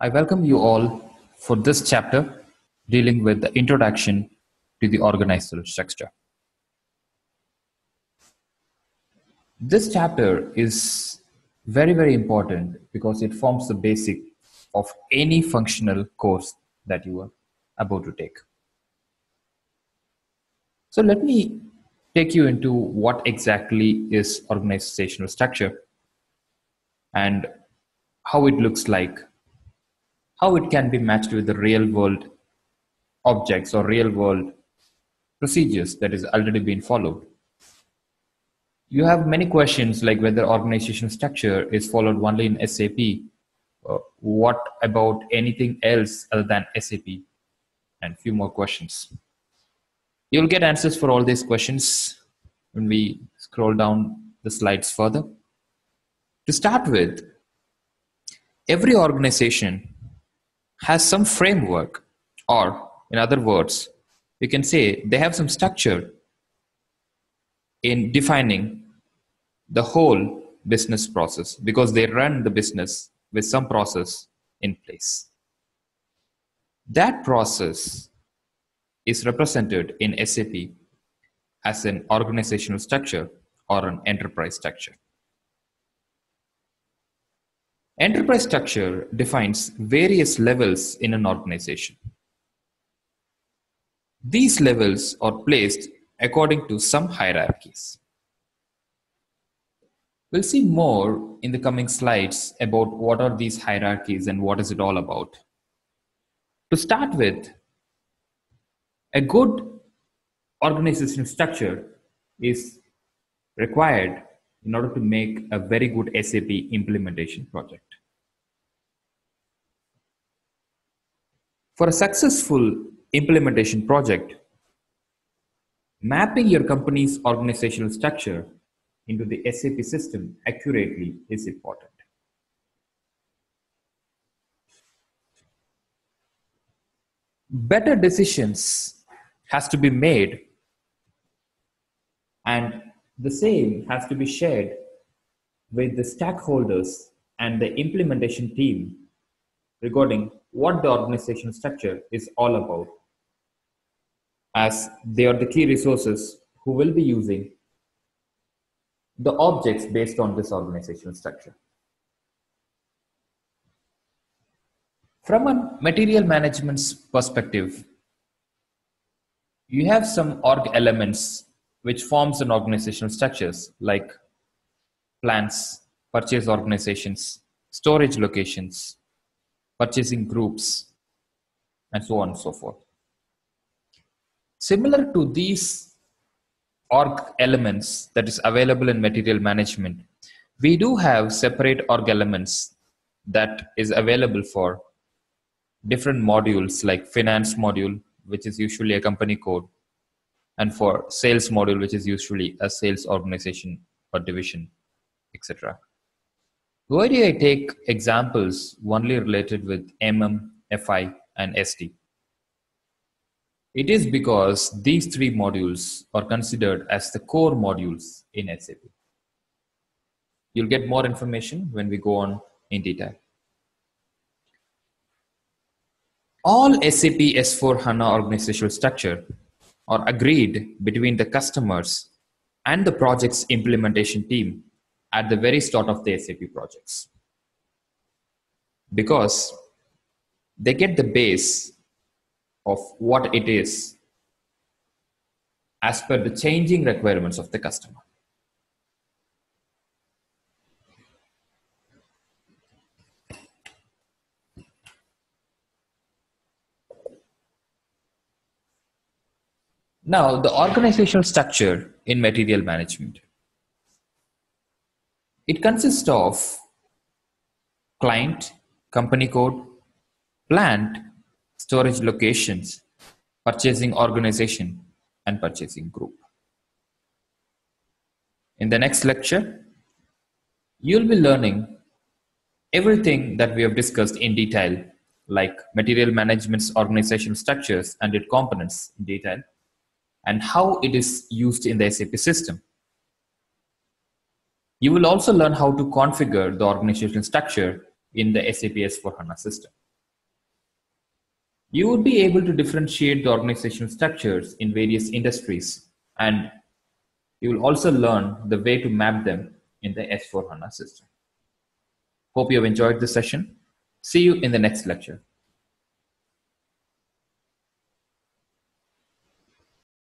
I welcome you all for this chapter dealing with the introduction to the organizational structure. This chapter is very important because it forms the basic of any functional course that you are about to take. So let me take you into what exactly is organizational structure and how it looks like, how it can be matched with the real world objects or real world procedures that is already been followed. You have many questions like whether organizational structure is followed only in SAP, what about anything else other than SAP, and few more questions. You'll get answers for all these questions when we scroll down the slides further. To start with, every organization has some framework, or in other words, you can say they have some structure in defining the whole business process because they run the business with some process in place. That process is represented in SAP as an organizational structure or an enterprise structure. Enterprise structure defines various levels in an organization. These levels are placed according to some hierarchies. We'll see more in the coming slides about what are these hierarchies and what is it all about. To start with, a good organizational structure is required in order to make a very good SAP implementation project. For a successful implementation project, mapping your company's organizational structure into the SAP system accurately is important. Better decisions has to be made, and the same has to be shared with the stakeholders and the implementation team regarding what the organizational structure is all about, as they are the key resources who will be using the objects based on this organizational structure. From a material management's perspective, you have some org elements which forms an organizational structures like plants, purchase organizations, storage locations, purchasing groups, and so on and so forth. Similar to these org elements that is available in material management, we do have separate org elements that is available for different modules like finance module, which is usually a company code, and for sales module, which is usually a sales organization or division, etc. Why do I take examples only related with MM, FI, and SD? It is because these three modules are considered as the core modules in SAP. You'll get more information when we go on in detail. All SAP S/4HANA organizational structure are agreed between the customers and the project's implementation team at the very start of the SAP projects, because they get the base of what it is as per the changing requirements of the customer. Now, the organizational structure in material management, it consists of client, company code, plant, storage locations, purchasing organization, and purchasing group. In the next lecture, you'll be learning everything that we have discussed in detail, like material management's organizational structures and its components in detail, and how it is used in the SAP system. You will also learn how to configure the organizational structure in the SAP S/4HANA system. you would be able to differentiate the organizational structures in various industries, and you will also learn the way to map them in the S/4HANA system. Hope you have enjoyed this session. See you in the next lecture.